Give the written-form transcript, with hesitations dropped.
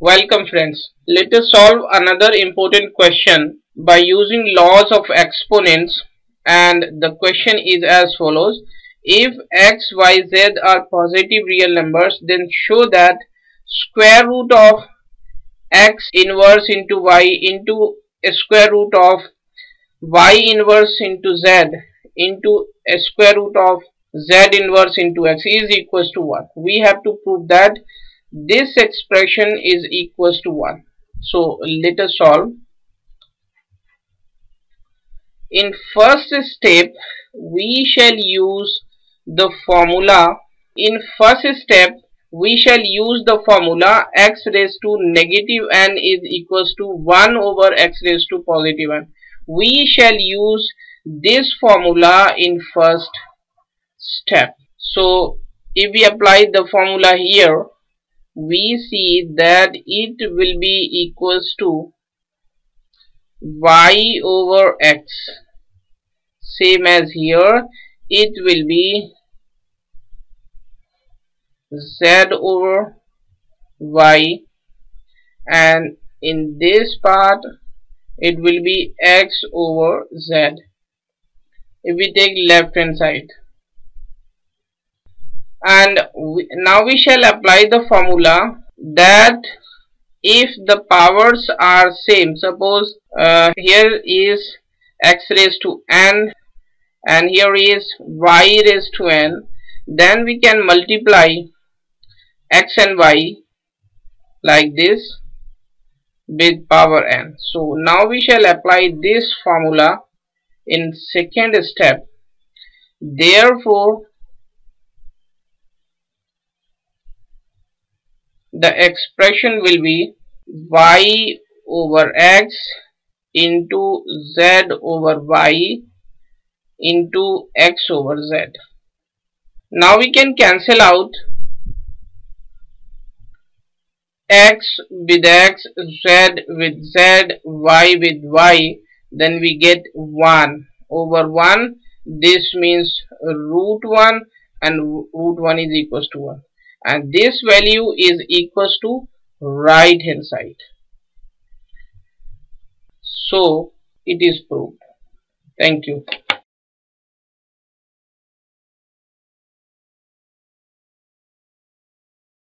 Welcome friends, let us solve another important question by using laws of exponents, and the question is as follows. If x, y, z are positive real numbers, then show that square root of x inverse into y into square root of y inverse into z into square root of z inverse into x is equals to 1. We have to prove that this expression is equals to 1. So let us solve. In first step, we shall use the formula. X raised to negative n is equals to 1 over x raised to positive n. We shall use this formula in first step. So if we apply the formula here, we see that it will be equals to y over x. Same as here, it will be z over y, and in this part it will be x over z. If we take left hand side, and now we shall apply the formula that if the powers are same, suppose here is x raised to n and here is y raised to n, then we can multiply x and y like this with power n. So now we shall apply this formula in second step. Therefore the expression will be y over x into z over y into x over z. Now we can cancel out x with x, z with z, y with y, then we get 1 over 1. This means root 1, and root 1 is equals to 1, and this value is equals to right hand side. So it is proved. Thank you.